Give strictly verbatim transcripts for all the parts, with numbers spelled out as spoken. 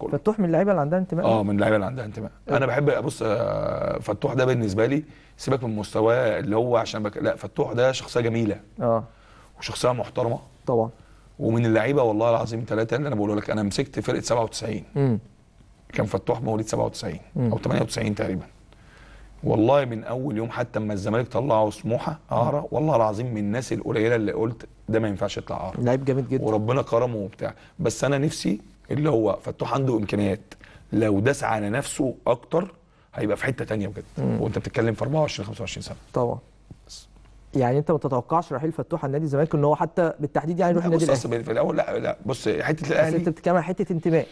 كله. فتوح من اللعيبه اللي عندها انتماء. اه من اللعيبه اللي عندها انتماء. أه. انا بحب ابص فتوح ده بالنسبه لي، سيبك من مستواه اللي هو عشان بك... لا فتوح ده شخصيه جميله اه وشخصيه محترمه طبعا، ومن اللعيبه والله العظيم ثلاثه اللي انا بقوله لك. انا مسكت فرقه سبعة وتسعين امم كان فتوح مواليد سبعة وتسعين مم. او ثمانية وتسعين تقريبا، والله من اول يوم حتى اما الزمالك طلعوا سموحه اعاره، والله العظيم من الناس القليله اللي قلت ده ما ينفعش يطلع اعاره، لعيب جامد جدا وربنا كرمه وبتاع. بس انا نفسي اللي هو فتوح عنده امكانيات، لو داس على نفسه اكتر هيبقى في حته ثانيه بجد، وانت بتتكلم في أربعة وعشرين خمسة وعشرين سنه طبعا. بس يعني انت ما تتوقعش رحيل فتوح عن نادي الزمالك ان هو حتى بالتحديد يعني يروح النادي الاهلي في الاول؟ لا لا بص حته الاهلي، بس انت بتتكلم عن حته انتماء.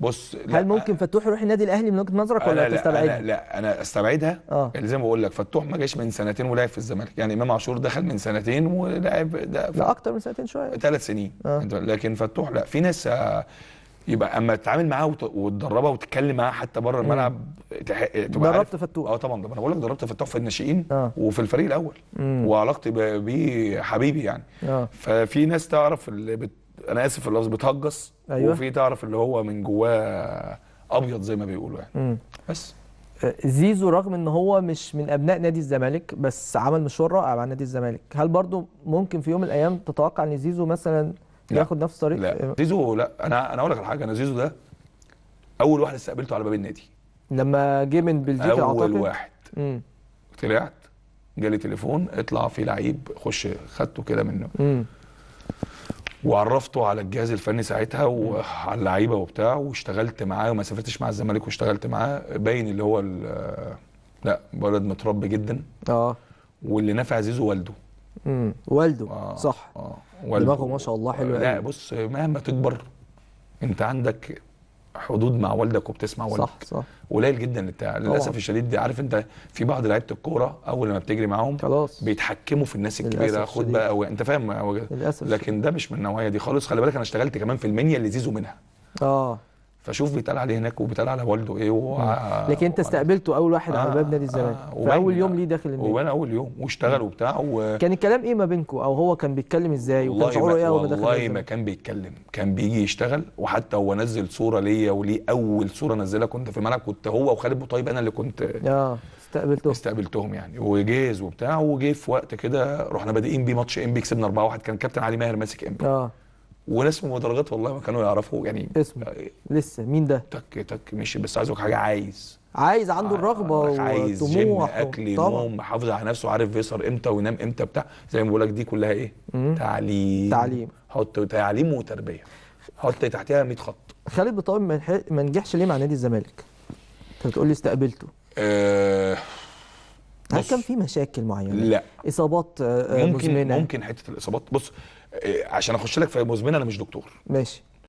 بص هل ممكن فتوح يروح النادي الاهلي من وجهه نظرك ولا تستبعدها؟ لا لا انا استبعدها. آه. اللي زي ما بقول لك فتوح ما جاش من سنتين ولعب في الزمالك، يعني امام عاشور دخل من سنتين ولعب ده لا اكتر من سنتين شويه ثلاث سنين. آه. لكن فتوح لا، في ناس يبقى اما تتعامل معاه وتدربها وتتكلم معاه حتى بره الملعب دربت فتوح. اه طبعا انا بقول لك دربت فتوح في الناشئين. آه. وفي الفريق الاول مم. وعلاقتي بيه حبيبي يعني. آه. ففي ناس تعرف اللي بت... انا اسف في اللفظ بتهجص. أيوة. وفي تعرف اللي هو من جواه ابيض زي ما بيقولوا يعني. مم. بس زيزو رغم ان هو مش من ابناء نادي الزمالك بس عمل مشوار رائع مع نادي الزمالك، هل برضو ممكن في يوم من الايام تتوقع ان زيزو مثلا ياخد نفس طريق؟ لا زيزو لا، انا انا اقول لك على حاجه، انا زيزو ده اول واحد استقبلته على باب النادي لما جه من بلجيكا اعتقد، اول واحد امم طلعت جالي تليفون اطلع في لعيب خش، خدته كده منه امم وعرفته على الجهاز الفني ساعتها وعلى اللعيبه وبتاع، واشتغلت معاه وما سافرتش مع الزمالك واشتغلت معاه، باين اللي هو لا بلد متربي جدا. اه واللي نفع زيزو والده امم والده. آه. صح. اه دماغه ما شاء الله حلوه. لا بص مهما تكبر انت عندك حدود مع والدك وبتسمع والدك. صح صح. قليل جدا للاسف الشديد دي، عارف انت في بعض لعيبه الكوره اول ما بتجري معاهم خلاص بيتحكموا في الناس الكبيره، خد بقى و... انت فاهم للاسف، لكن ده مش من النوعيه دي خالص. خلي بالك انا اشتغلت كمان في المنيا اللي زيزو منها. اه فشوف بيتقال عليه هناك وبيتقال على والده ايه و... لكن انت استقبلته اول واحد آه على باب نادي الزمالك. آه في اول يوم ليه داخل النادي وبان اول يوم واشتغل وبتاع و... كان الكلام ايه ما بينكم او هو كان بيتكلم ازاي وكان شعوره ايه وهو داخل؟ والله ما كان بيتكلم، كان بيجي يشتغل، وحتى هو نزل صوره ليا وليه اول صوره نزلها كنت في الملعب، كنت هو وخالد بطاوي انا اللي كنت اه استقبلتهم استقبلتهم يعني وجاز وبتاع. وجه في وقت كده رحنا بادئين بيه ماتش انبي كسبنا أربعة واحد، كان كابتن علي ماهر ماسك انبي. اه وناس من المدرجات والله ما كانوا يعرفوا يعني اسمه لسه مين ده تك تك مشي، بس عايز حاجه، عايز عايز عنده الرغبه والطموح، عايز جيم اكل نوم محافظ على نفسه، عارف يسهر امتى وينام امتى بتاع، زي ما بقول لك دي كلها ايه مم. تعليم تعليم حط تعليم وتربيه، حط تحتها مية خط. خالد بطاوي ما نجحش ليه مع نادي الزمالك؟ انت بتقول لي استقبلته أه... هل كان في مشاكل معينه؟ لا اصابات ممكن مزمنة. ممكن حته الاصابات. بص عشان اخش لك في مزمنه انا مش دكتور ماشي،